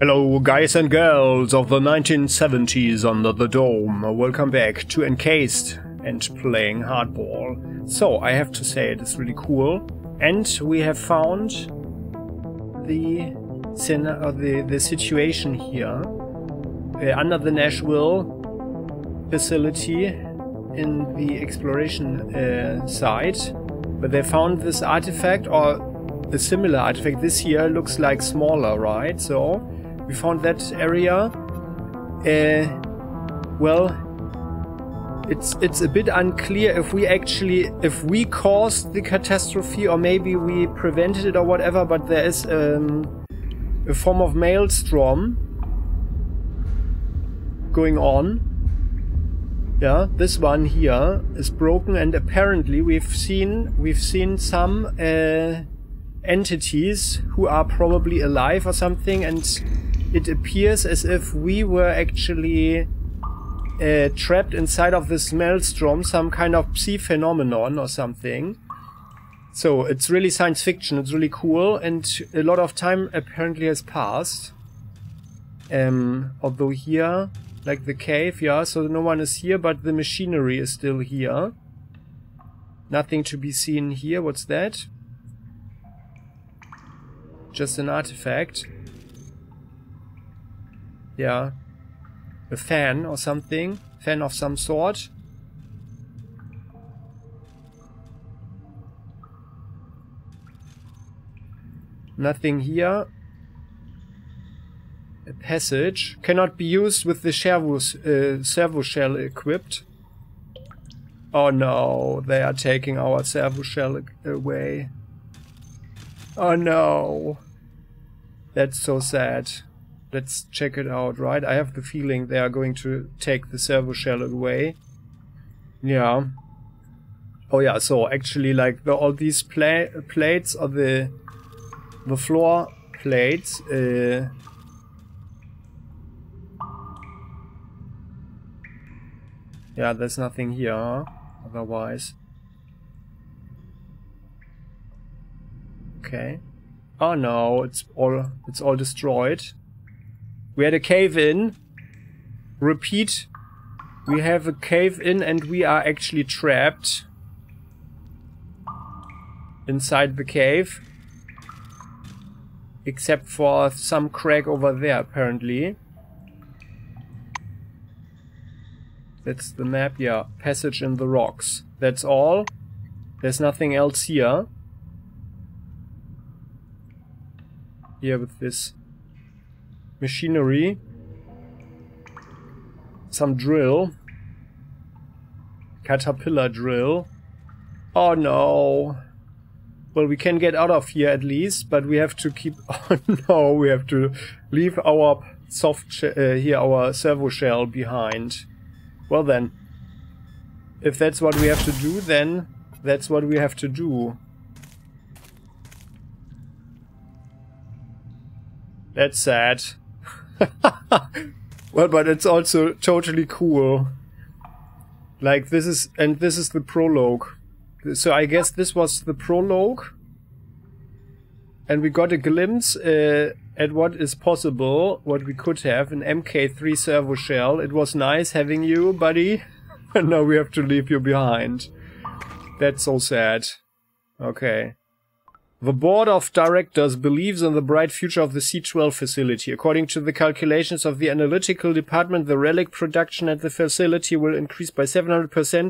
Hello guys and girls of the 1970s under the dome, welcome back to Encased and playing hardball. So I have to say it is really cool, and we have found the situation here under the Nashville facility in the exploration site, but they found this artifact or a similar artifact. This here looks like smaller, right? So we found that area. Well, it's a bit unclear if we caused the catastrophe or maybe we prevented it or whatever, but there is a form of maelstrom going on. Yeah, this one here is broken, and apparently we've seen some entities who are probably alive or something, and it appears as if we were actually trapped inside of this maelstrom, some kind of psi phenomenon or something. So it's really science fiction, it's really cool, and a lot of time apparently has passed. Although here, like the cave, yeah, so no one is here, but the machinery is still here. Nothing to be seen here. What's that? Just an artifact. Yeah. A fan or something. Fan of some sort. Nothing here. A passage. Cannot be used with the servo shell equipped. Oh no, they are taking our servo shell away. Oh no. That's so sad. Let's check it out, right? I have the feeling they are going to take the servo shell away. Yeah. Oh yeah, so actually like all these plates or the floor plates yeah, there's nothing here, huh? Otherwise. Okay. Oh no, it's all destroyed. We had a cave-in. Repeat. We have a cave-in and we are actually trapped inside the cave. Except for some crack over there, apparently. That's the map, yeah. Passage in the rocks. That's all. There's nothing else here. Here with this machinery. Some drill. Caterpillar drill. Oh no. Well, we can get out of here at least, but we have to keep... Oh no, we have to leave our our servo shell behind. Well then, if that's what we have to do, then that's what we have to do. That's sad. Well, but it's also totally cool. Like this is the prologue. So I guess this was the prologue. And we got a glimpse at what is possible, what we could have, an MK3 servo shell. It was nice having you, buddy. And now we have to leave you behind. That's so sad. Okay. The board of directors believes in the bright future of the C-12 facility. According to the calculations of the analytical department, the relic production at the facility will increase by 700%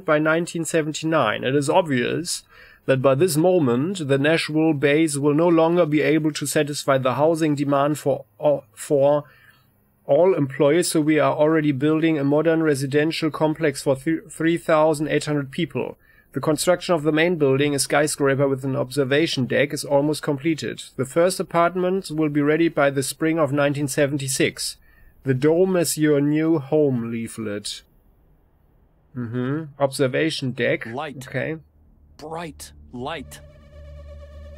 by 1979. It is obvious that by this moment, the Nashville base will no longer be able to satisfy the housing demand for all employees, so we are already building a modern residential complex for 3,800 people. The construction of the main building, a skyscraper with an observation deck, is almost completed. The first apartments will be ready by the spring of 1976. The dome is your new home leaflet. Observation deck. Light. Okay. Bright light.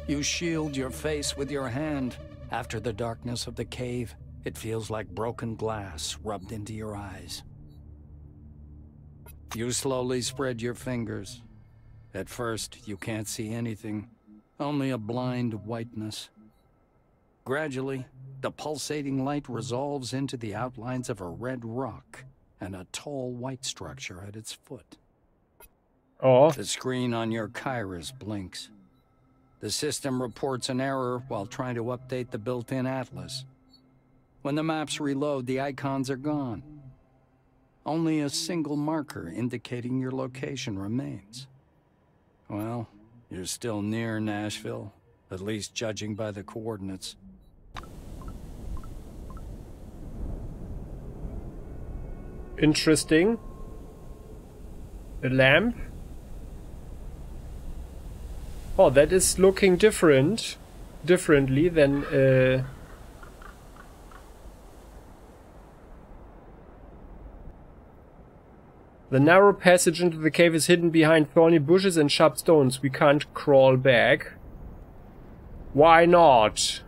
You shield your face with your hand. After the darkness of the cave, it feels like broken glass rubbed into your eyes. You slowly spread your fingers. At first, you can't see anything, only a blind whiteness. Gradually, The pulsating light resolves into the outlines of a red rock and a tall white structure at its foot. Oh. The screen on your Kairos blinks. The system reports an error while trying to update the built-in Atlas. When the maps reload, the icons are gone. Only a single marker indicating your location remains. Well, you're still near Nashville, at least judging by the coordinates. Interesting. A lamp. Oh, that is looking differently than the narrow passage into the cave is hidden behind thorny bushes and sharp stones. We can't crawl back. Why not?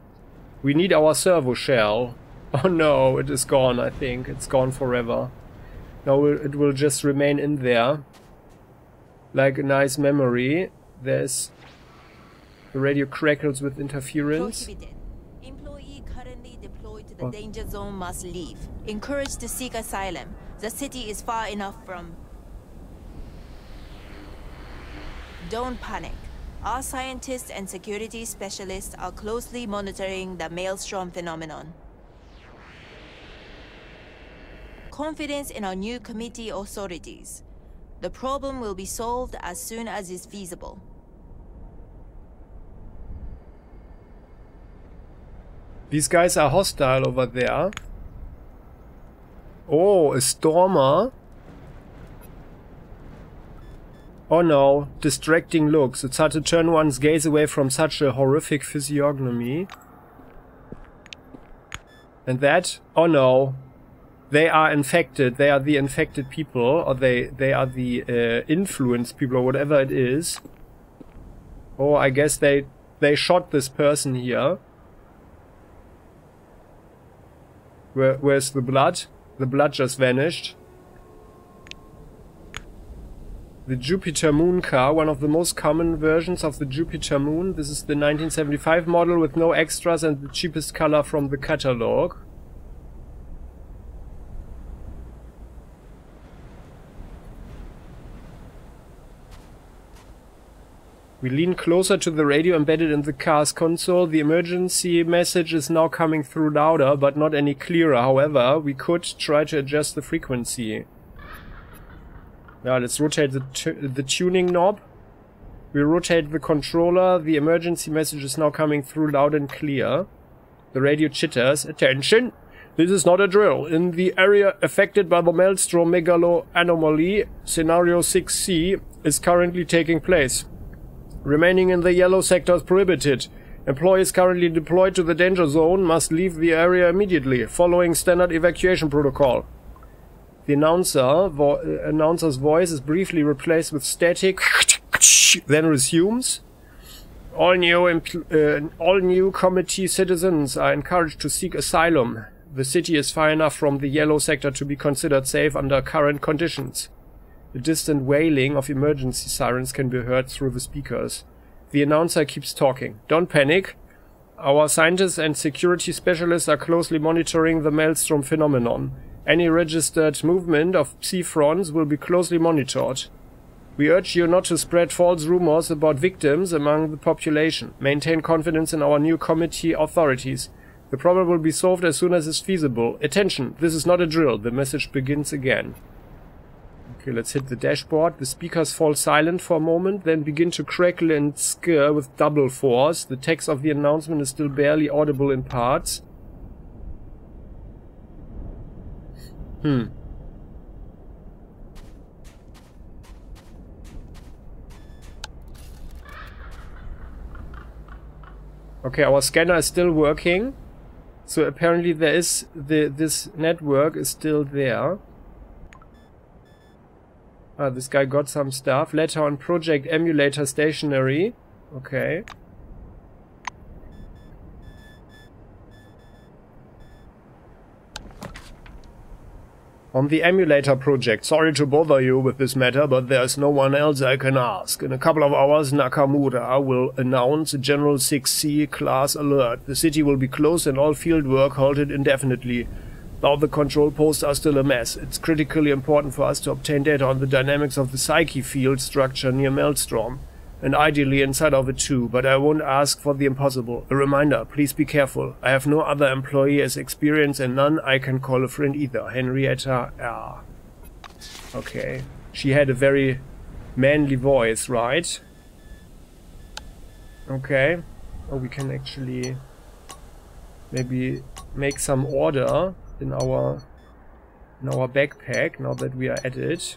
We need our servo shell. Oh no, it is gone, I think. It's gone forever. Now it will just remain in there. Like a nice memory. There's... the radio crackles with interference. Prohibited. Employee currently deployed to the danger zone must leave. Encouraged to seek asylum. The city is far enough from... Don't panic. Our scientists and security specialists are closely monitoring the Maelstrom phenomenon. Confidence in our new committee authorities. The problem will be solved as soon as is feasible. These guys are hostile over there. Oh, a stormer. Oh no, distracting looks. It's hard to turn one's gaze away from such a horrific physiognomy. And that? Oh no. They are infected. They are the infected people. Or they are the influenced people or whatever it is. Oh, I guess they shot this person here. Where's the blood? The blood just vanished. The Jupiter Moon car, one of the most common versions of the Jupiter Moon. This is the 1975 model with no extras and the cheapest color from the catalog. We lean closer to the radio embedded in the car's console. The emergency message is now coming through louder, but not any clearer. However, we could try to adjust the frequency. Now let's rotate the tuning knob. We rotate the controller. The emergency message is now coming through loud and clear. The radio chitters. Attention! This is not a drill. In the area affected by the Maelstrom Megalo anomaly, scenario 6C is currently taking place. Remaining in the yellow sector is prohibited. Employees currently deployed to the danger zone must leave the area immediately, following standard evacuation protocol. The announcer's voice is briefly replaced with static, then resumes. All new committee citizens are encouraged to seek asylum. The city is far enough from the yellow sector to be considered safe under current conditions. The distant wailing of emergency sirens can be heard through the speakers. The announcer keeps talking. Don't panic. Our scientists and security specialists are closely monitoring the Maelstrom phenomenon. Any registered movement of psi-fronts will be closely monitored. We urge you not to spread false rumors about victims among the population. Maintain confidence in our new committee authorities. The problem will be solved as soon as is feasible. Attention, this is not a drill. The message begins again. Okay, let's hit the dashboard. The speakers fall silent for a moment, then begin to crackle and skir with double force. The text of the announcement is still barely audible in parts. Okay, our scanner is still working. So apparently there is this network is still there. Ah, this guy got some stuff. Letter on project emulator stationery. Okay. on the emulator project. Sorry to bother you with this matter, but there's no one else I can ask. In a couple of hours, Nakamura will announce a General 6C class alert. The city will be closed and all field work halted indefinitely. Though the control posts are still a mess, it's critically important for us to obtain data on the dynamics of the psyche field structure near Maelstrom, and ideally inside of it too, but I won't ask for the impossible. A reminder, please be careful. I have no other employee as experienced and none I can call a friend either. Henrietta R. Okay. She had a very manly voice, right? Okay. Oh, we can actually maybe make some order in our backpack now that we are at it.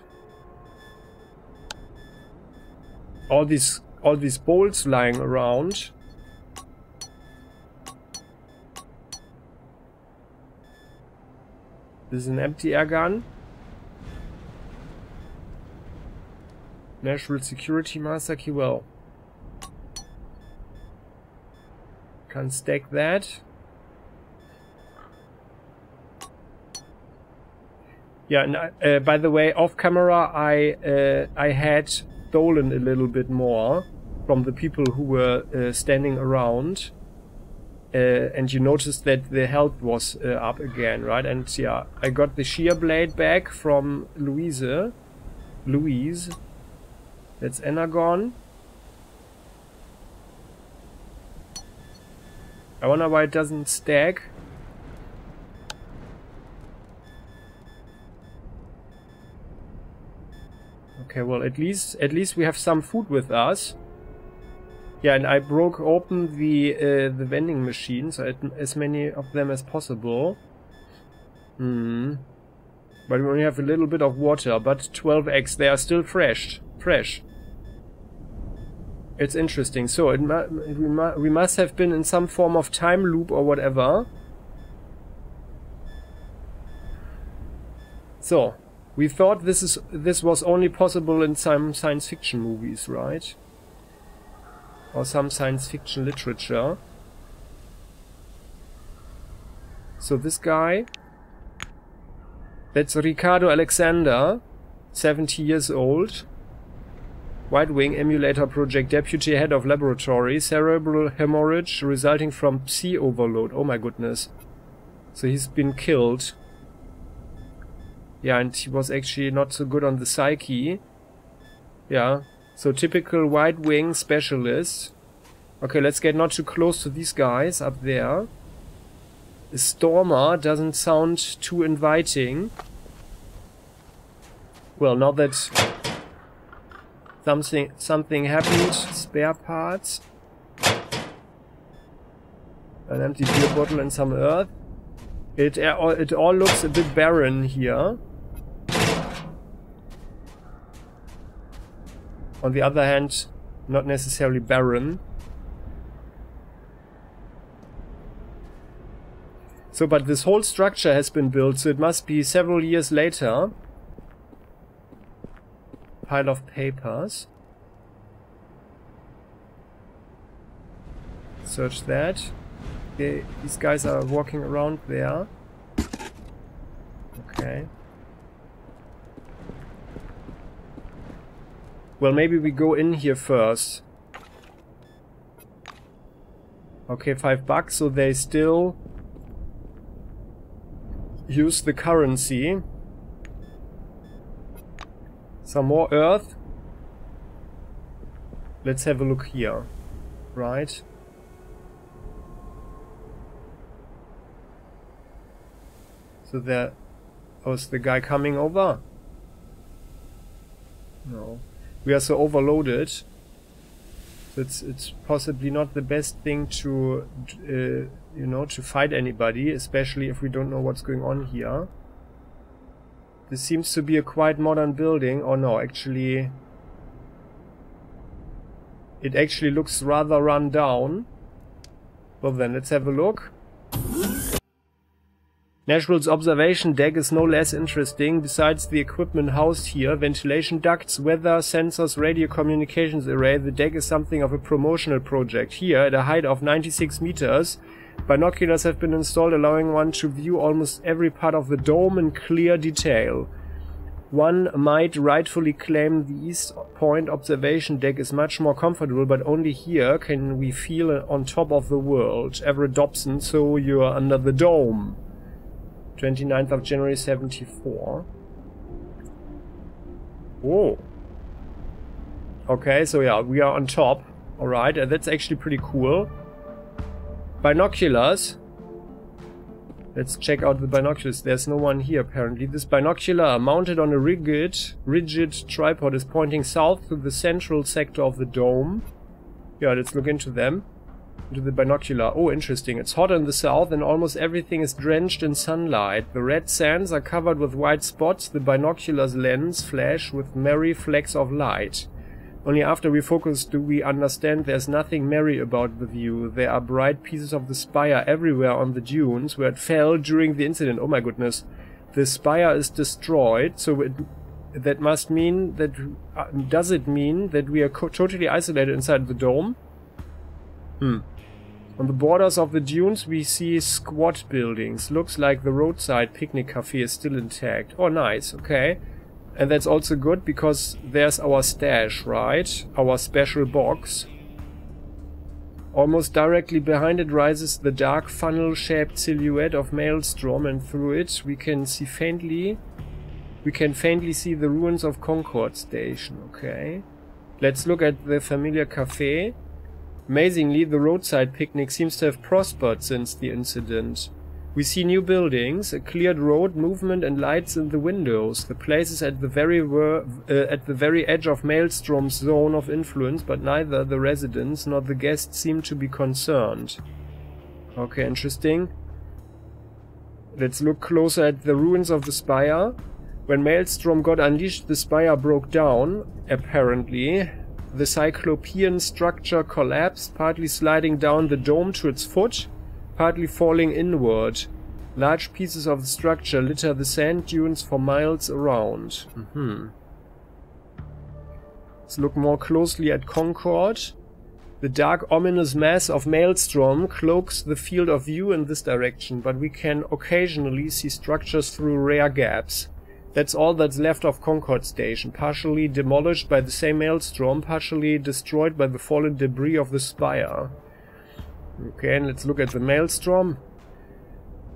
All these bolts lying around. This is an empty air gun. Nashville security master key. Well, can stack that. Yeah, and by the way, off camera, I had stolen a little bit more from the people who were standing around, and you noticed that the health was up again, right? And yeah, I got the shear blade back from Louise. That's Anagon. I wonder why it doesn't stack. Okay, well, at least we have some food with us. Yeah, and I broke open the vending machines, so as many of them as possible. But we only have a little bit of water. But 12 eggs, they are still fresh. It's interesting. So we must have been in some form of time loop or whatever. So. We thought this was only possible in some science fiction movies, right? Or some science fiction literature. So this guy, that's Ricardo Alexander, 70 years old, White Wing Emulator Project Deputy Head of Laboratory, cerebral hemorrhage resulting from psi overload. Oh my goodness. So he's been killed. Yeah, and he was actually not so good on the psyche. Yeah, so typical White Wing specialist. Okay, let's get not too close to these guys up there. A stormer doesn't sound too inviting. Well, now that something happened, spare parts, an empty beer bottle and some earth. It all looks a bit barren here. On the other hand, not necessarily barren. So, but this whole structure has been built, so it must be several years later. Pile of papers. Search that. Okay, these guys are walking around there. Okay. Well, maybe we go in here first. Okay, $5, so they still use the currency. Some more earth. Let's have a look here. Right. So there was the guy coming over? No. We are so overloaded. So it's possibly not the best thing to, you know, to fight anybody, especially if we don't know what's going on here. This seems to be a quite modern building. Oh no, actually... It actually looks rather run down. Well then, let's have a look. Nashville's observation deck is no less interesting. Besides the equipment housed here, ventilation ducts, weather, sensors, radio communications array, the deck is something of a promotional project. Here, at a height of 96 meters, Binoculars have been installed, allowing one to view almost every part of the dome in clear detail. One might rightfully claim the East Point observation deck is much more comfortable, but only here can we feel on top of the world. Everett Dobson, so you're under the dome. 29th of January, 74. Whoa. Okay, so yeah, we are on top. Alright, that's actually pretty cool. Binoculars. Let's check out the binoculars. There's no one here apparently. This binocular mounted on a rigid tripod is pointing south to the central sector of the dome. Yeah, let's look into them. Into the binocular. Oh, interesting. It's hot in the south and almost everything is drenched in sunlight. The red sands are covered with white spots. The binocular's lens flash with merry flecks of light. Only after we focus do we understand there's nothing merry about the view. There are bright pieces of the spire everywhere on the dunes where it fell during the incident. Oh my goodness. The spire is destroyed, so that must mean that... does it mean that we are totally isolated inside the dome? Hmm. On the borders of the dunes we see squat buildings. Looks like the Roadside Picnic Cafe is still intact. Oh nice, okay. And that's also good because there's our stash, right? Our special box. Almost directly behind it rises the dark funnel-shaped silhouette of Maelstrom, and through it we can see faintly see the ruins of Concord Station. Okay. Let's look at the familiar cafe. Amazingly, the Roadside Picnic seems to have prospered since the incident. We see new buildings, a cleared road, movement and lights in the windows. The place is at the very edge of Maelstrom's zone of influence, but neither the residents nor the guests seem to be concerned. Okay, interesting. Let's look closer at the ruins of the spire. When Maelstrom got unleashed, the spire broke down, apparently. The cyclopean structure collapsed, partly sliding down the dome to its foot, partly falling inward. Large pieces of the structure litter the sand dunes for miles around. Let's look more closely at Concord. The dark ominous mass of Maelstrom cloaks the field of view in this direction, but we can occasionally see structures through rare gaps. That's all that's left of Concord Station, partially demolished by the same Maelstrom, partially destroyed by the fallen debris of the spire. Okay, and let's look at the Maelstrom.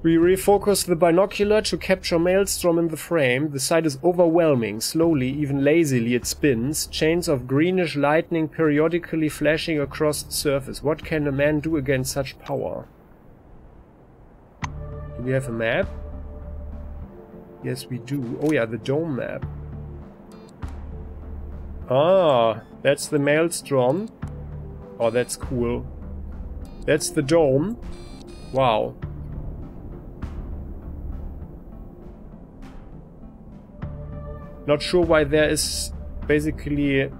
We refocus the binocular to capture Maelstrom in the frame. The sight is overwhelming. Slowly, even lazily, it spins. Chains of greenish lightning periodically flashing across the surface. What can a man do against such power? Do we have a map? Yes, we do. Oh yeah, the dome map. Ah, that's the Maelstrom. Oh, that's cool. That's the dome. Wow. Not sure why there is basically...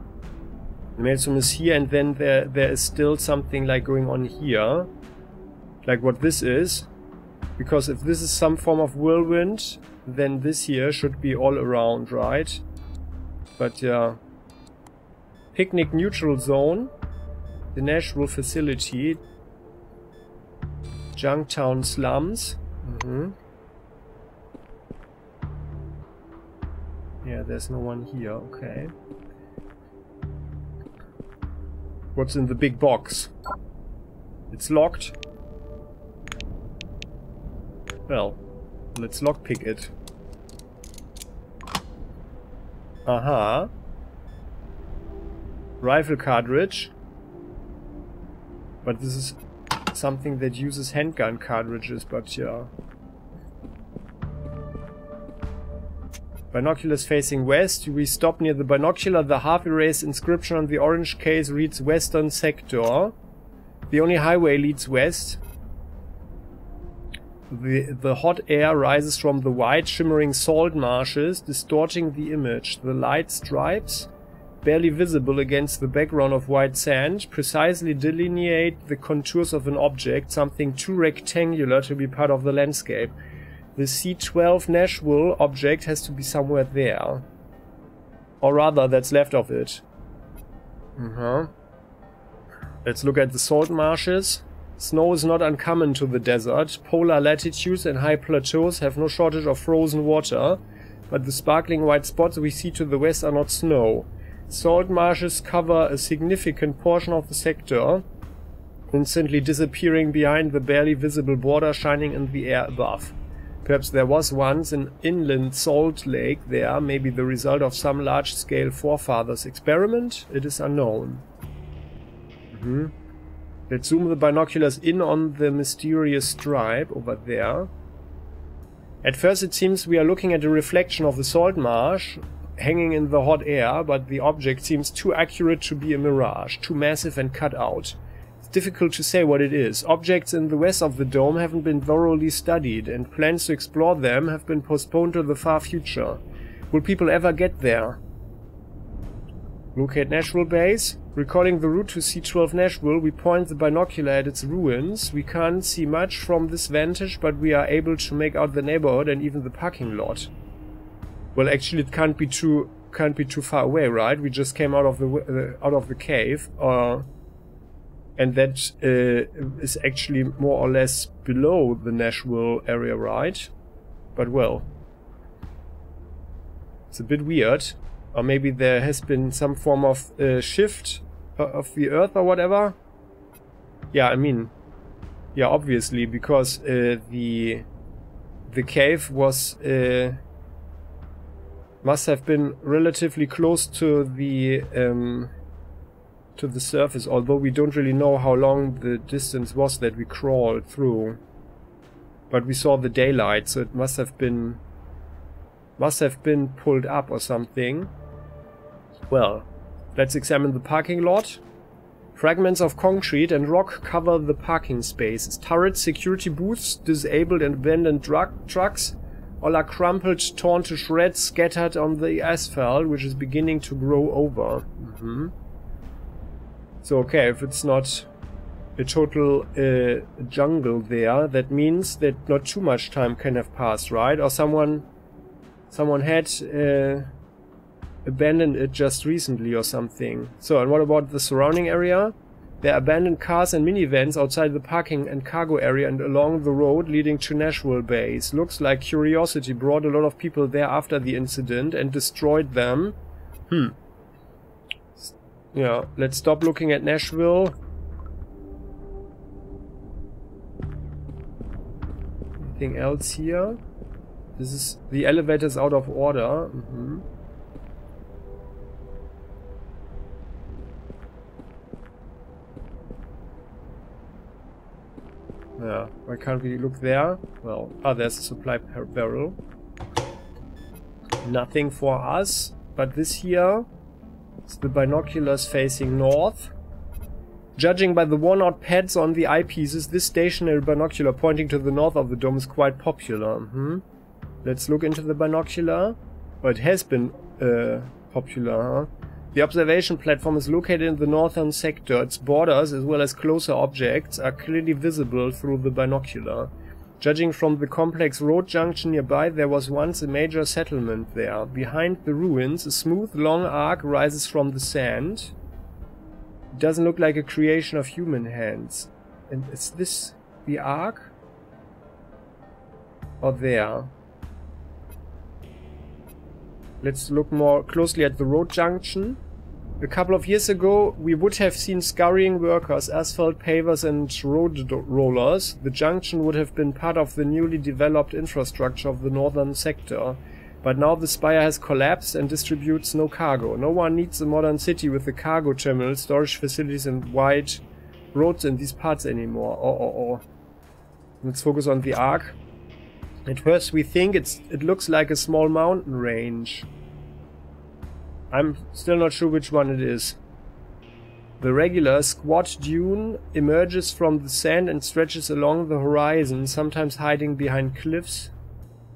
Maelstrom is here and then there is still something like going on here. Like what this is. Because if this is some form of whirlwind, then this here should be all around, right? But yeah. Picnic neutral zone. The Nashville facility. Junktown slums. Yeah, there's no one here. Okay. What's in the big box? It's locked. Well, let's lockpick it. Aha. Rifle cartridge. But this is something that uses handgun cartridges, but yeah. Binoculars facing west. We stop near the binocular. The half-erased inscription on the orange case reads Western Sector. The only highway leads west. The hot air rises from the white shimmering salt marshes, distorting the image. The light stripes, barely visible against the background of white sand, precisely delineate the contours of an object, something too rectangular to be part of the landscape. The C-12 Nashville object has to be somewhere there. Or rather, that's left of it. Let's look at the salt marshes. Snow is not uncommon to the desert. Polar latitudes and high plateaus have no shortage of frozen water, but the sparkling white spots we see to the west are not snow. Salt marshes cover a significant portion of the sector, instantly disappearing behind the barely visible border shining in the air above. Perhaps there was once an inland salt lake there, maybe the result of some large-scale forefathers' experiment? It is unknown. Let's zoom the binoculars in on the mysterious stripe over there. At first it seems we are looking at a reflection of the salt marsh hanging in the hot air, but the object seems too accurate to be a mirage, too massive and cut out. Difficult to say what it is. Objects in the west of the dome haven't been thoroughly studied, and plans to explore them have been postponed to the far future. Will people ever get there? Locate Nashville base. Recalling the route to C-12 Nashville, we point the binocular at its ruins. We can't see much from this vantage, but we are able to make out the neighborhood and even the parking lot. Well, actually, it can't be too far away, right? We just came out of the cave. And that is actually more or less below the Nashville area, right? But well, it's a bit weird. Or maybe there has been some form of shift of the Earth or whatever. Yeah, I mean, yeah, obviously, because the cave was must have been relatively close to the surface, although we don't really know how long the distance was that we crawled through. But we saw the daylight, so it must have been pulled up or something. Well, let's examine the parking lot. Fragments of concrete and rock cover the parking spaces. Turrets, security booths, disabled and abandoned trucks, all are crumpled, torn to shreds, scattered on the asphalt, which is beginning to grow over. So, okay, if it's not a total jungle there, that means that not too much time can have passed, right? Or someone had abandoned it just recently or something. So, and what about the surrounding area? There are abandoned cars and minivans outside the parking and cargo area and along the road leading to Nashville base. Looks like curiosity brought a lot of people there after the incident and destroyed them. Yeah, let's stop looking at Nashville. Anything else here? This is... the elevator's out of order. Yeah, why can't we look there? Well, there's a supply barrel. Nothing for us, but this here... It's the binoculars facing north. Judging by the worn-out pads on the eyepieces, this stationary binocular pointing to the north of the dome is quite popular. Let's look into the binocular. Well, it has been popular. The observation platform is located in the northern sector. Its borders, as well as closer objects, are clearly visible through the binocular. Judging from the complex road junction nearby, there was once a major settlement there. Behind the ruins, a smooth, long arc rises from the sand. It doesn't look like a creation of human hands. And is this the arc? Or there? Let's look more closely at the road junction. A couple of years ago, we would have seen scurrying workers, asphalt pavers and road rollers. The junction would have been part of the newly developed infrastructure of the northern sector. But now the spire has collapsed and distributes no cargo. No one needs a modern city with a cargo terminal, storage facilities and wide roads in these parts anymore. Let's focus on the arc. At first we think it looks like a small mountain range. I'm still not sure which one it is. The regular squat dune emerges from the sand and stretches along the horizon, sometimes hiding behind cliffs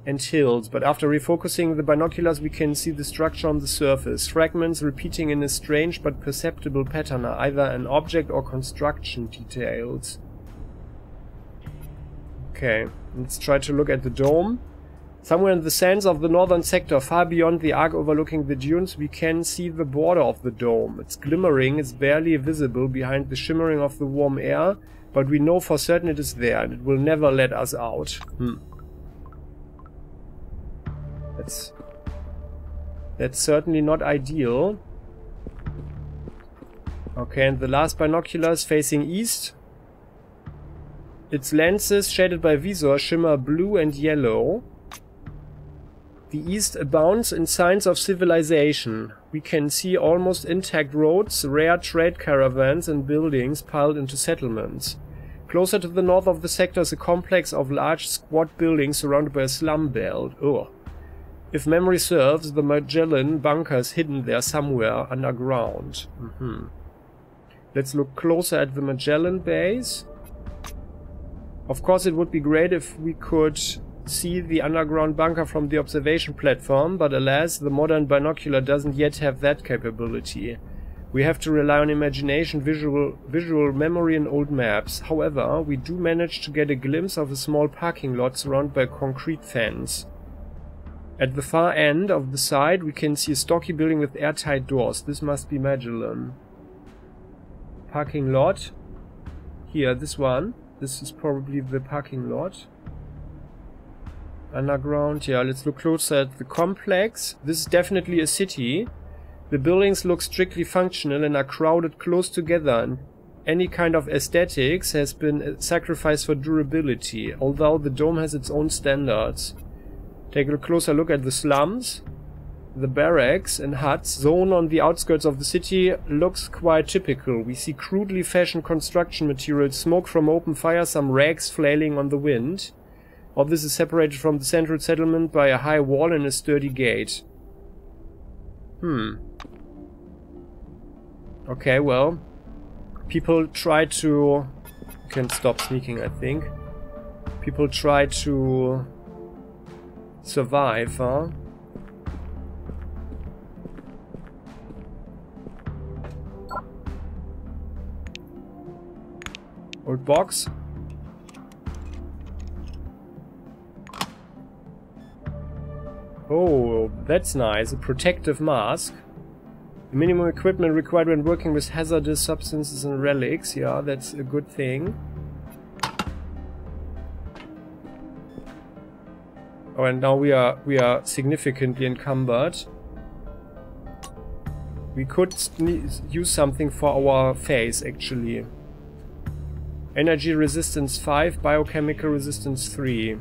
and hills. But after refocusing the binoculars, we can see the structure on the surface. Fragments repeating in a strange but perceptible pattern are either an object or construction details. Okay, let's try to look at the dome. Somewhere in the sands of the northern sector, far beyond the arc overlooking the dunes, we can see the border of the dome. It's glimmering, it's barely visible behind the shimmering of the warm air, But we know for certain it is there, and it will never let us out. That's certainly not ideal. Okay, and the last binoculars facing east. Its lenses, shaded by visor, shimmer blue and yellow. The east abounds in signs of civilization. We can see almost intact roads, rare trade caravans and buildings piled into settlements. Closer to the north of the sector is a complex of large squat buildings surrounded by a slum belt. Ugh. If memory serves, the Magellan bunker is hidden there somewhere underground. Let's look closer at the Magellan base. Of course, it would be great if we could see the underground bunker from the observation platform, but alas, the modern binocular doesn't yet have that capability. We have to rely on imagination, visual memory and old maps. However, we do manage to get a glimpse of a small parking lot surrounded by a concrete fence. At the far end of the site, we can see a stocky building with airtight doors. This must be Magellan. Parking lot. Here, this one. This is probably the parking lot. Underground. Yeah, let's look closer at the complex. This is definitely a city. The buildings look strictly functional and are crowded close together, and any kind of aesthetics has been sacrificed for durability, although the dome has its own standards. Take a closer look at the slums. The barracks and huts zone on the outskirts of the city looks quite typical. We see crudely fashioned construction materials, smoke from open fire, some rags flailing on the wind. All this is separated from the central settlement by a high wall and a sturdy gate. Okay, well, people try to... You can stop sneaking, I think. People try to... survive, huh? Old box. Oh, that's nice. A protective mask. The minimum equipment required when working with hazardous substances and relics. Yeah, that's a good thing. Oh, and now we are significantly encumbered. We could use something for our face, actually. Energy resistance 5, biochemical resistance 3.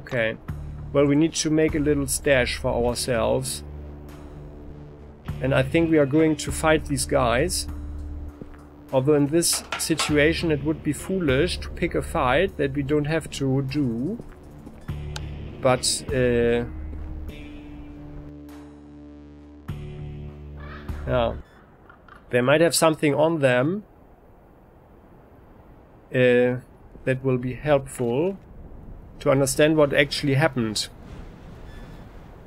Okay. Well, we need to make a little stash for ourselves. And I think we are going to fight these guys. Although in this situation it would be foolish to pick a fight that we don't have to do. But, yeah. They might have something on them that will be helpful to understand what actually happened.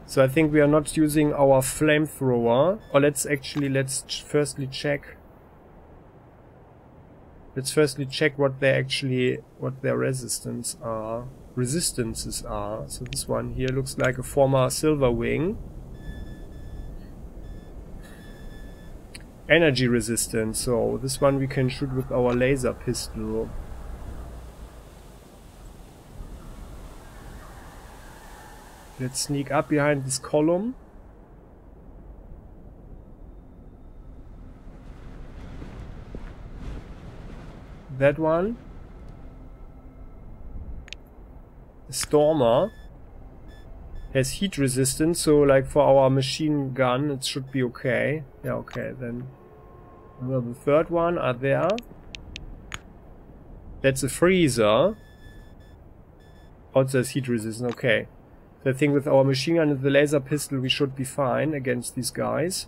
So I think we are not using our flamethrower. Or let's firstly check what their resistances are. So this one here looks like a former Silver Wing. Energy resistance, so this one we can shoot with our laser pistol. Let's sneak up behind this column. That one. The Stormer has heat resistance, so like for our machine gun it should be okay. Yeah, okay, then. Well, the third one are there. That's a freezer. Also has heat resistance, okay. So I think with our machine gun and the laser pistol we should be fine against these guys.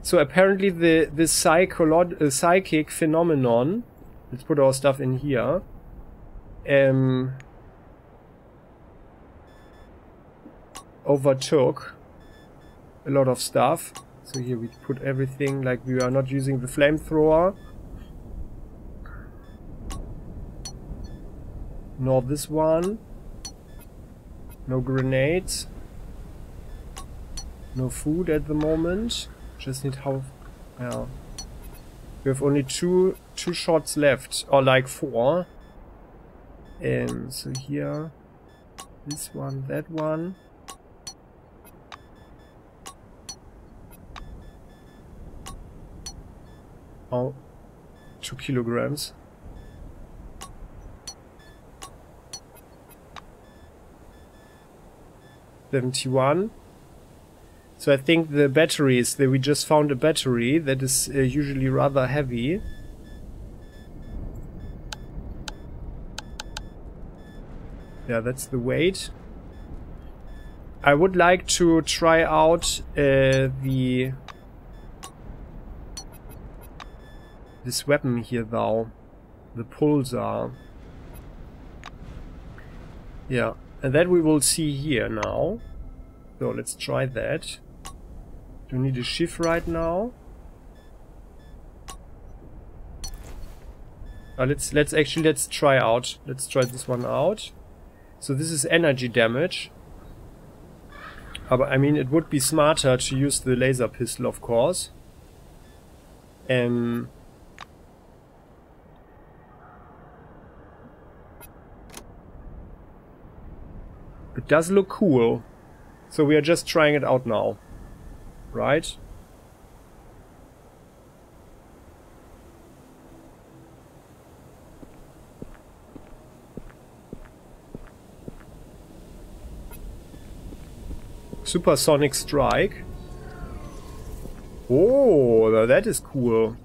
So apparently this psychic phenomenon. Let's put our stuff in here. Overtook a lot of stuff. So here we put everything, like we are not using the flamethrower. Nor this one. No grenades. No food at the moment. Just need Yeah. We have only two shots left, or like four. And so here, this one, that one. Oh, 2 kilograms. $71. So I think the batteries, that we just found a battery that is usually rather heavy. Yeah, that's the weight. I would like to try out this weapon here though, the pulsar. Yeah. And that we will see here now. So let's try that. Do we need a shift right now? Let's try out. Let's try this one out. So this is energy damage. But I mean, it would be smarter to use the laser pistol, of course. It does look cool, so we are just trying it out now, right? Supersonic strike. Oh, that is cool.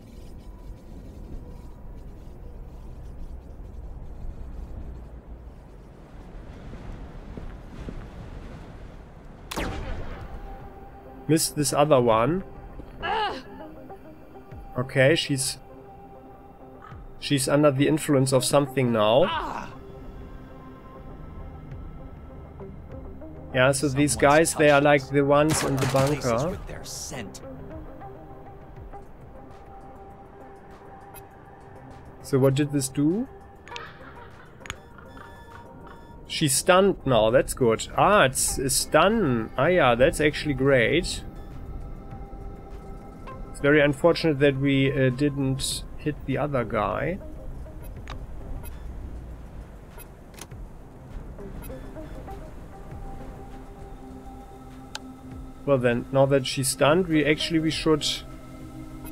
Missed this other one. Okay, she's under the influence of something now. Yeah, so these guys, they are like the ones in the bunker. So what did this do? She's stunned now, that's good. Ah, it's stunned. Ah yeah, that's actually great. It's very unfortunate that we didn't hit the other guy. Well then, now that she's stunned, we should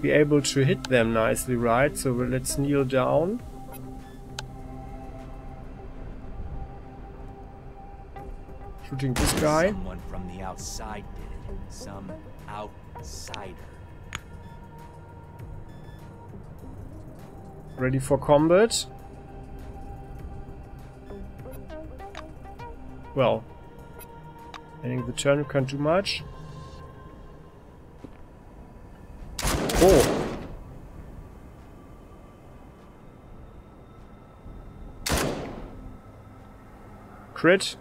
be able to hit them nicely, right? So let's kneel down. Shooting this guy. Someone from the outside did it. Some outsider. Ready for combat. Well, ending the turn, you can't do much. Oh. Crit.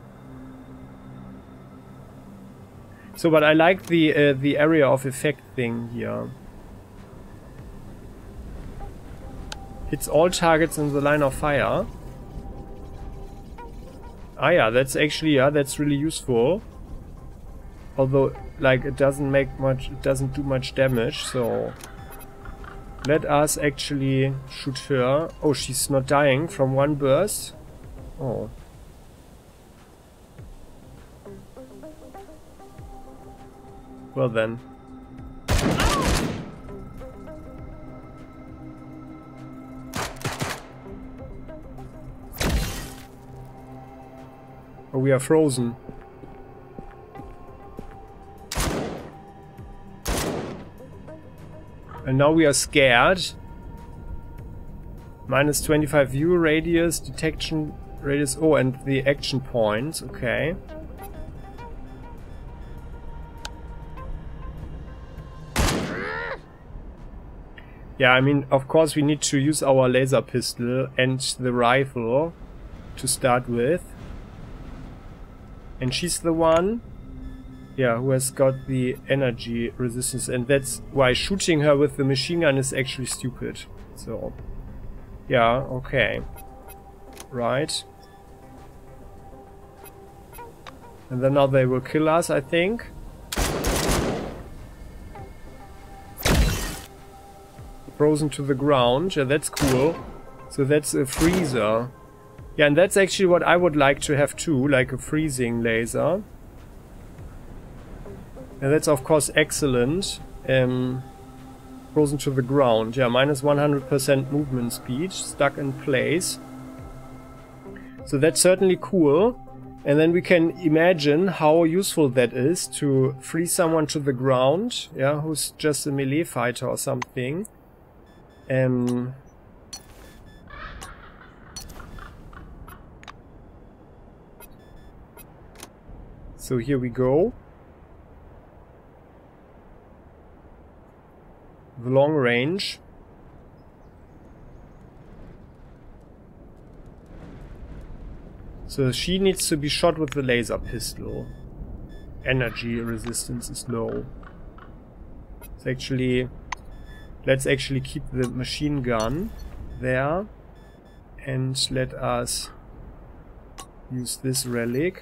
So, but I like the area of effect thing here. Hits all targets in the line of fire. Ah yeah, that's actually, yeah, that's really useful. Although, like, it doesn't make much, it doesn't do much damage, so... Let us actually shoot her. Oh, she's not dying from one burst. Oh. Well then. Oh, we are frozen. And now we are scared. Minus 25 view radius, detection radius. Oh, and the action points. Okay. Yeah, I mean, of course we need to use our laser pistol and the rifle to start with. And she's the one, yeah, who has got the energy resistance, and that's why shooting her with the machine gun is actually stupid. So, yeah, okay. Right. And then now they will kill us, I think. frozen to the ground. Yeah, that's cool. So that's a freezer. Yeah, and that's actually what I would like to have too, like a freezing laser. And that's of course excellent. Frozen to the ground. Yeah, minus 100% movement speed, stuck in place. So that's certainly cool. And then we can imagine how useful that is to freeze someone to the ground, yeah, who's just a melee fighter or something. So here we go. The long range. So she needs to be shot with the laser pistol. Energy resistance is low. It's actually... let's actually keep the machine gun there. And let us use this relic.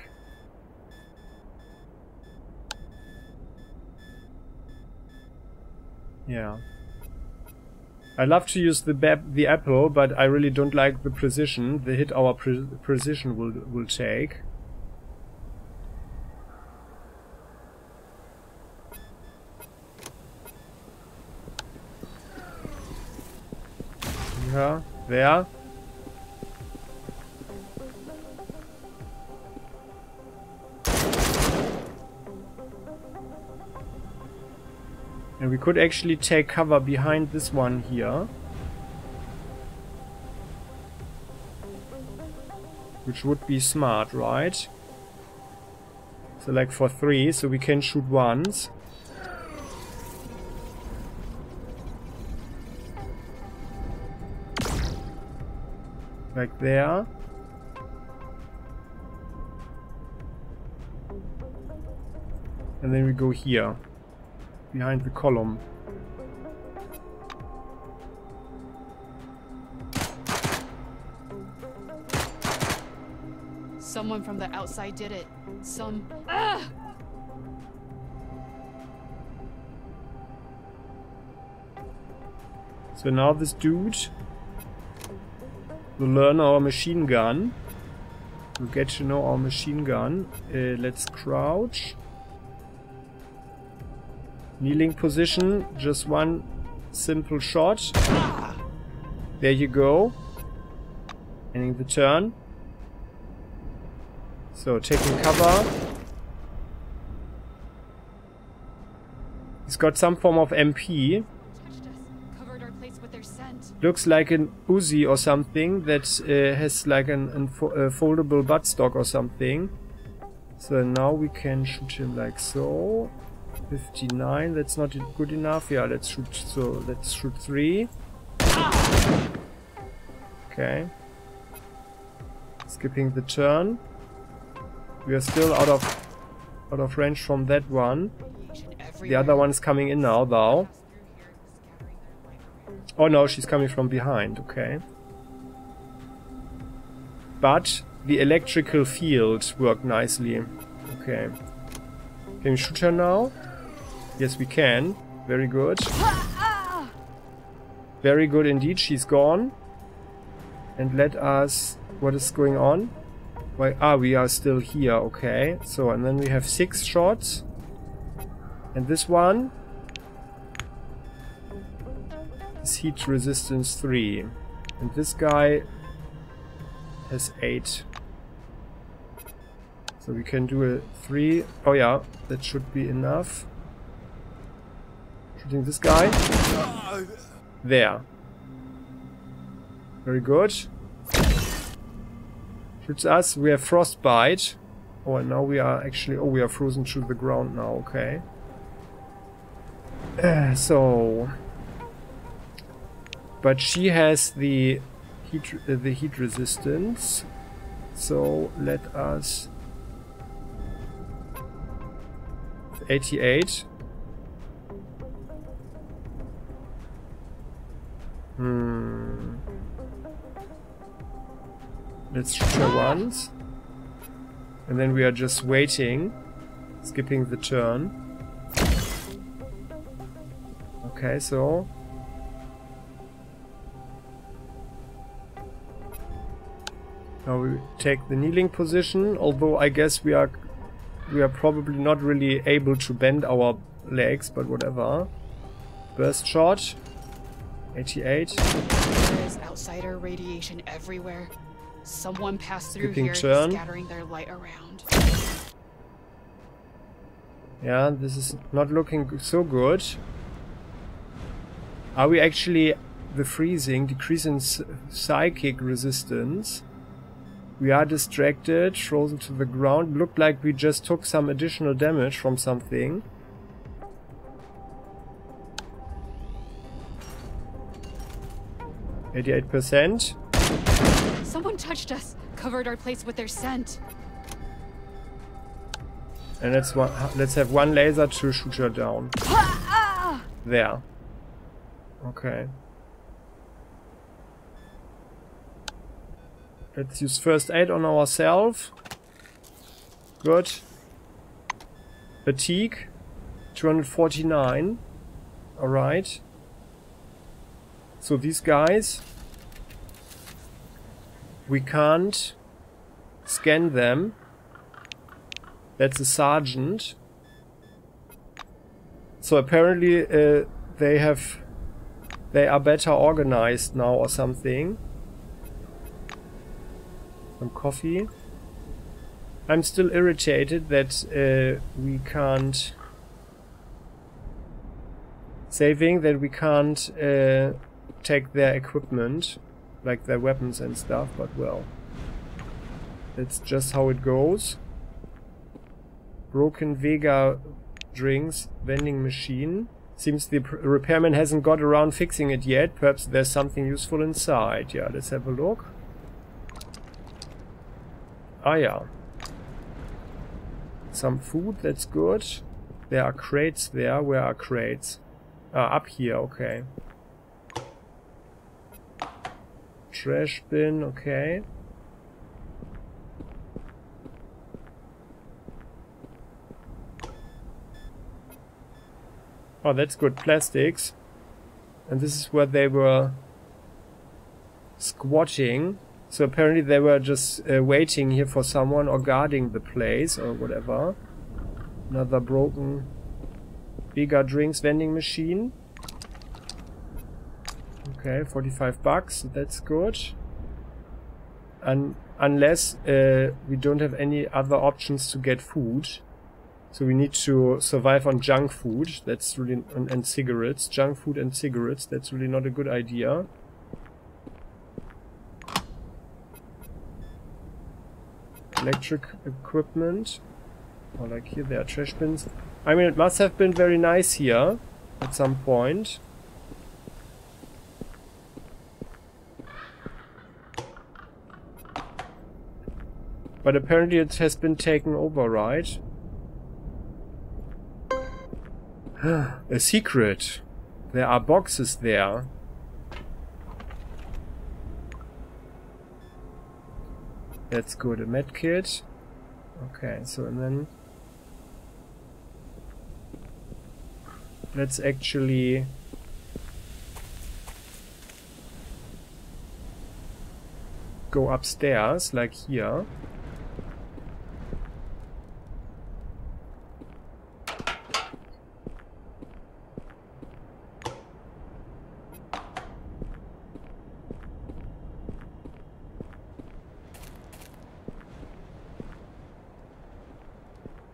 Yeah. I love to use the apple, but I really don't like the precision. The hit our precision will take. Yeah, there. And we could actually take cover behind this one here, which would be smart, right? So like for three, so we can shoot once. Like there. And then we go here. Behind the column. Someone from the outside did it. Some... ah! So now this dude will learn our machine gun. We'll get to know our machine gun. Let's crouch. Kneeling position, just one simple shot. There you go. Ending the turn. So, taking cover. He's got some form of MP. Looks like an Uzi or something that has like a foldable buttstock or something. So now we can shoot him like so. 59, that's not good enough. Yeah, let's shoot. So let's shoot 3. Okay. Skipping the turn. We are still out of range from that one. The other one is coming in now, though. Oh no, she's coming from behind. Okay. But the electrical field worked nicely. Okay. Can we shoot her now? Yes, we can. Very good. Very good indeed. She's gone. And let us... what is going on? Why? Ah, we are still here. Okay. So, and then we have 6 shots. And this one... is heat resistance 3. And this guy... has 8. So we can do a 3... oh yeah, that should be enough. Shooting this guy. There. Very good. Shoots us. We have frostbite. Oh, and now we are actually... oh, we are frozen to the ground now. Okay. So... but she has the heat resistance. So let us... 88. Let's shoot her once. And then we are just waiting. Skipping the turn. Okay, so... Now we take the kneeling position, although I guess we are probably not really able to bend our legs, but whatever. Burst shot. 88. There is outsider radiation everywhere. Someone passed through here, scattering their light around. Yeah, this is not looking so good. Are we actually the freezing, decrease in psychic resistance? We are distracted, frozen to the ground. Looked like we just took some additional damage from something. %. Someone touched us, covered our place with their scent. And let's have one laser to shoot her down. There. Okay. Let's use first aid on ourselves. Good. Fatigue. 249. Alright. So these guys, we can't scan them. That's a sergeant. So apparently they are better organized now or something. Some coffee. I'm still irritated that we can't take their equipment, like their weapons and stuff, but well, that's just how it goes. Broken Vega drinks, vending machine. Seems the repairman hasn't got around fixing it yet. Perhaps there's something useful inside. Yeah, let's have a look. Ah, yeah. Some food, that's good. There are crates there. Where are crates? Ah, up here, okay. Trash bin, okay. Oh, that's good. Plastics. And this is where they were squatting. So apparently they were just waiting here for someone or guarding the place or whatever. Another broken Vega drinks vending machine. Okay, $45. That's good. And unless we don't have any other options to get food. So we need to survive on junk food. That's really and cigarettes. Junk food and cigarettes. That's really not a good idea. Electric equipment. Or like here, there are trash bins. I mean, it must have been very nice here at some point. But apparently it has been taken over, right? A secret. There are boxes there. That's good. A medkit. Okay, so and then let's actually go upstairs, like here.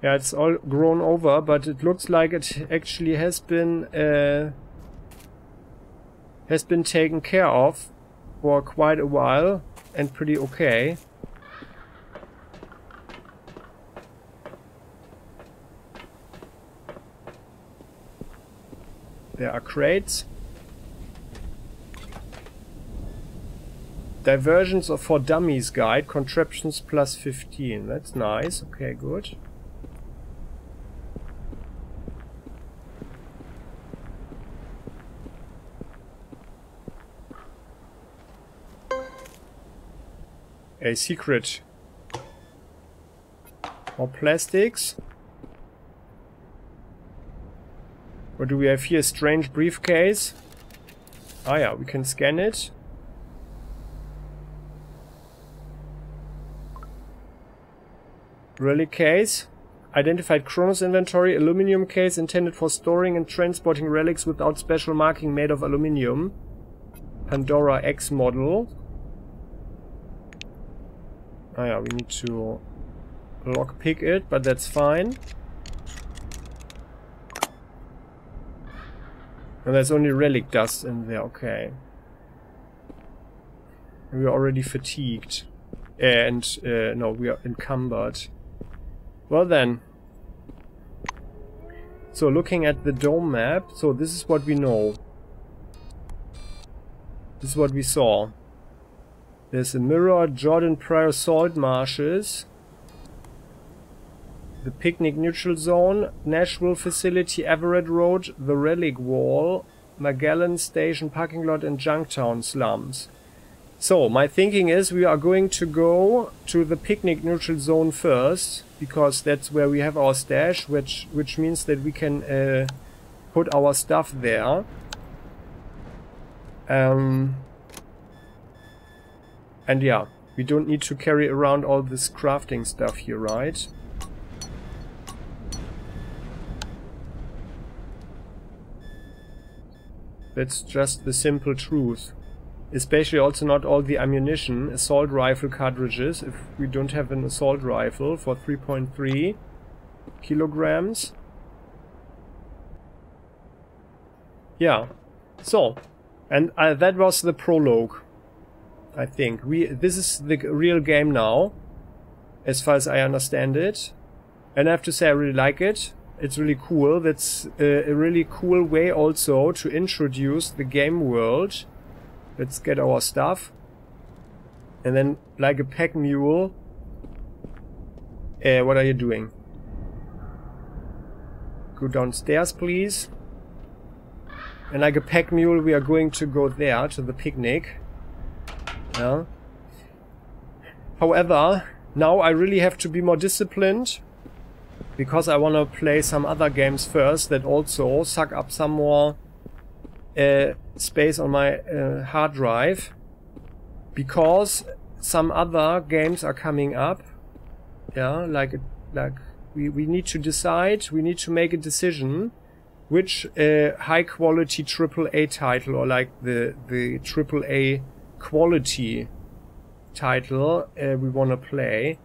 Yeah, it's all grown over, but it looks like it actually has been taken care of for quite a while and pretty okay. There are crates. Diversions for Dummies guide, contraptions plus 15. That's nice. Okay, good. A secret. More plastics. What do we have here? A strange briefcase. Ah yeah, we can scan it. Relic case. Identified Chronos inventory, aluminum case intended for storing and transporting relics without special marking, made of aluminum. Pandora X model. Oh yeah, we need to lockpick it, but that's fine. And there's only relic dust in there, okay. And we're already fatigued. And, no, we are encumbered. Well then. So, looking at the dome map, so this is what we know. This is what we saw. There's a mirror, Jordan Prior salt marshes, the picnic neutral zone, Nashville facility, Everett Road, the relic wall, Magellan station parking lot, and Junktown slums. So, my thinking is we are going to go to the picnic neutral zone first, because that's where we have our stash, which means that we can put our stuff there. And yeah, we don't need to carry around all this crafting stuff here, right? That's just the simple truth. Especially also not all the ammunition, assault rifle cartridges, if we don't have an assault rifle, for 3.3 kilograms. Yeah, so, and that was the prologue. I think this is the real game now, as far as I understand it, and I have to say I really like it. It's really cool. That's a really cool way also to introduce the game world. Let's get our stuff, and then like a pack mule. What are you doing? Go downstairs, please. And like a pack mule, we are going to go there to the picnic. Yeah. However, now I really have to be more disciplined, because I want to play some other games first that also suck up some more space on my hard drive, because some other games are coming up. Yeah, like we need to decide, we need to make a decision which high quality AAA title, or like the AAA quality title we want to play.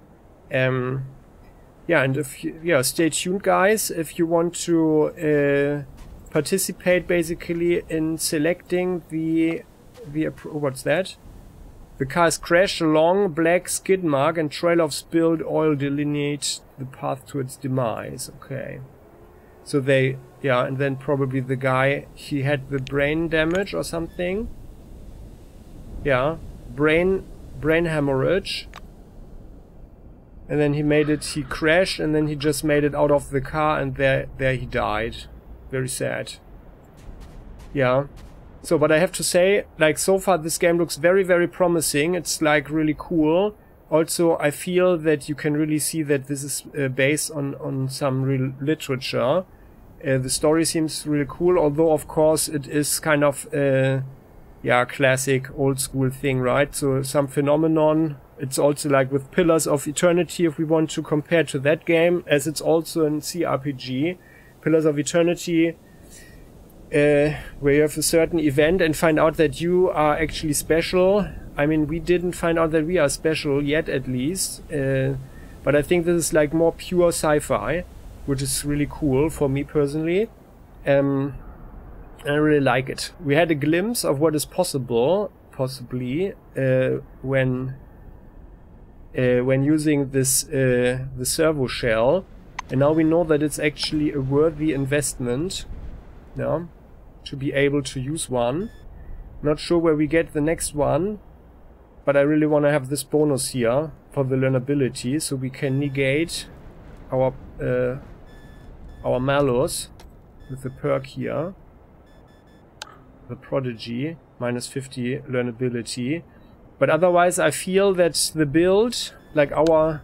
Yeah, and if you, yeah, stay tuned guys if you want to participate basically in selecting the what's that? The cars crashed along black skid mark and trail of spilled oil delineate the path to its demise. Okay, so they, yeah, and then probably the guy, he had the brain damage or something. Yeah, brain hemorrhage, and then he made it, he crashed, and then he just made it out of the car, and there he died. Very sad. Yeah, so but I have to say, like, so far this game looks very, very promising. It's like really cool. Also I feel that you can really see that this is based on some real literature. The story seems really cool, although of course it is kind of yeah, classic old school thing, right? So some phenomenon. It's also like with Pillars of Eternity, if we want to compare to that game, as it's also in CRPG, Pillars of Eternity, where you have a certain event and find out that you are actually special. I mean, we didn't find out that we are special yet, at least. But I think this is like more pure sci-fi, which is really cool for me personally. I really like it. We had a glimpse of what is possible, possibly, when using this the servo shell, and now we know that it's actually a worthy investment. Yeah, to be able to use one. Not sure where we get the next one, but I really want to have this bonus here for the learnability, so we can negate our malus with the perk here. The prodigy, minus 50 learnability. But otherwise I feel that the build, like our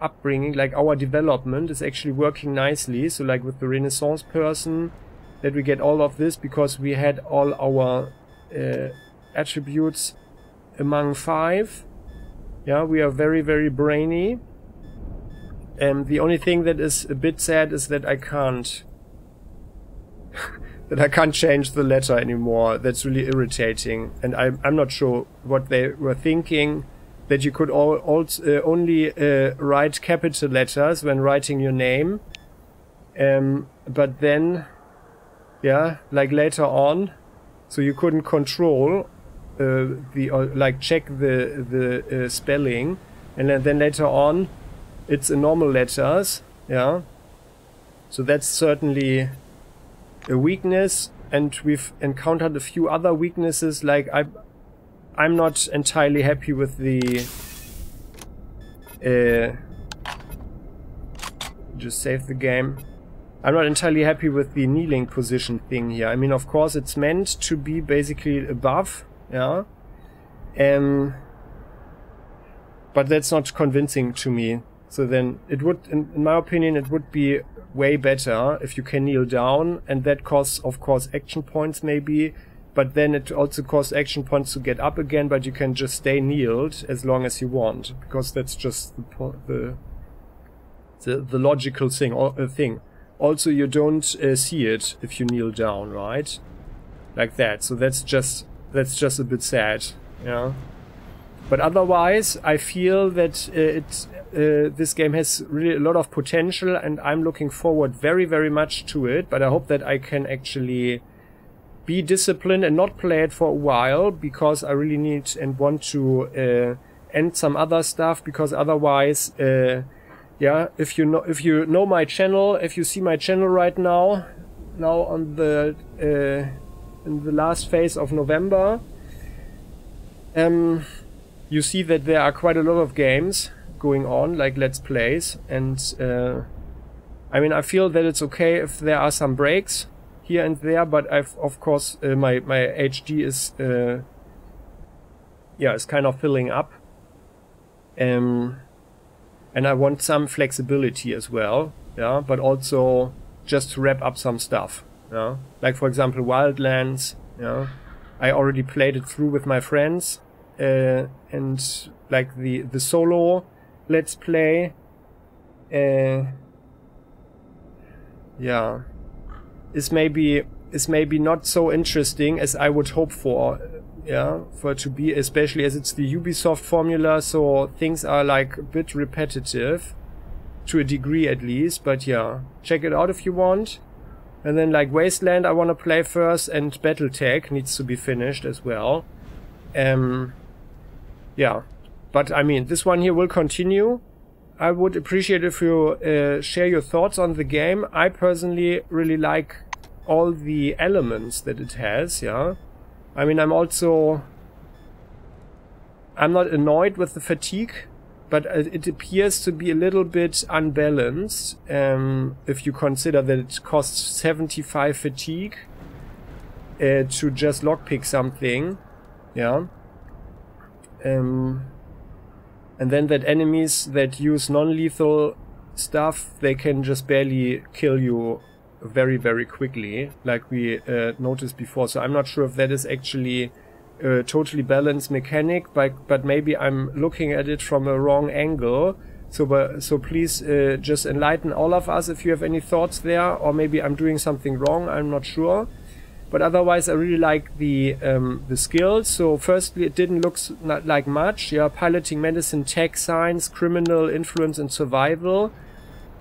upbringing, like our development, is actually working nicely. So like with the Renaissance person, that we get all of this because we had all our attributes among 5, Yeah, we are very, very brainy. And the only thing that is a bit sad is that I can't change the letter anymore. That's really irritating. And I'm not sure what they were thinking, that you could only write capital letters when writing your name. But then, yeah, like later on, so you couldn't control like check the spelling, and then later on, it's in normal letters, yeah. So that's certainly a weakness, and we've encountered a few other weaknesses. Like I'm not entirely happy with the. Just save the game. I'm not entirely happy with the kneeling position thing here. I mean, of course, it's meant to be basically above, yeah. But that's not convincing to me. So then, it would, in my opinion, it would be way better if you can kneel down, and that costs, of course, action points maybe. But then it also costs action points to get up again. But you can just stay kneeled as long as you want, because that's just the logical thing. Also, you don't see it if you kneel down, right? Like that. So that's just a bit sad, yeah. But otherwise, I feel that this game has really a lot of potential, and I'm looking forward very, very much to it. But I hope that I can actually be disciplined and not play it for a while, because I really need and want to end some other stuff, because otherwise, yeah, if you know my channel, if you see my channel right now, on the in the last phase of November, you see that there are quite a lot of games going on, like Let's Plays, and I mean, I feel that it's okay if there are some breaks here and there, but I've, of course, my HD is yeah, it's kind of filling up, and I want some flexibility as well, yeah, but also just to wrap up some stuff, yeah, like for example Wildlands, yeah, I already played it through with my friends, and like the solo Let's Play, yeah, is maybe not so interesting as I would hope for, yeah, for it to be, especially as it's the Ubisoft formula, so things are like a bit repetitive, to a degree at least. But yeah, check it out if you want. And then like Wasteland, I want to play first, and Battletech needs to be finished as well. Yeah. But I mean, this one here will continue. I would appreciate if you share your thoughts on the game. I personally really like all the elements that it has, yeah. I mean, I'm not annoyed with the fatigue, but it appears to be a little bit unbalanced, if you consider that it costs 75 fatigue to just lockpick something, yeah. And then that enemies that use non-lethal stuff, they can just barely kill you very, very quickly, like we noticed before. So I'm not sure if that is actually a totally balanced mechanic, but maybe I'm looking at it from a wrong angle. So please just enlighten all of us if you have any thoughts there, or maybe I'm doing something wrong, I'm not sure. But otherwise, I really like the skills. So firstly, it didn't look like much. Yeah, piloting, medicine, tech, science, criminal, influence, and survival.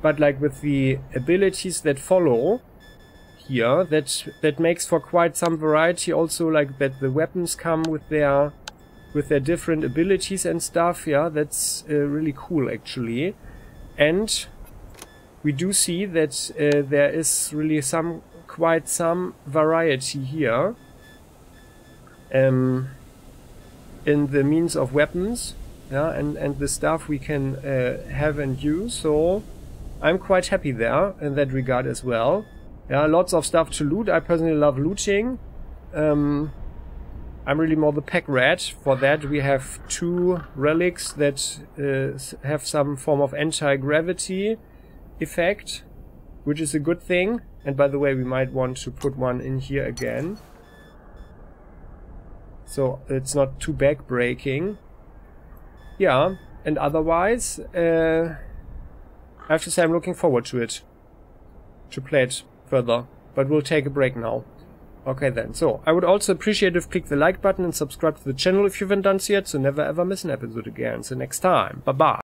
But like with the abilities that follow here, that makes for quite some variety. Also, like that the weapons come with their different abilities and stuff. Yeah, that's really cool actually. And we do see that there is really quite some variety here in the means of weapons, yeah, and the stuff we can have and use. So I'm quite happy there in that regard as well. Yeah, lots of stuff to loot. I personally love looting. I'm really more the pack rat. For that, we have two relics that have some form of anti-gravity effect, which is a good thing. And by the way, we might want to put one in here again, so it's not too back-breaking. yeah, and otherwise, I have to say I'm looking forward to it, to play it further, but we'll take a break now. Okay then, so I would also appreciate if you click the like button and subscribe to the channel if you haven't done so yet, so never ever miss an episode again. So next time, bye bye.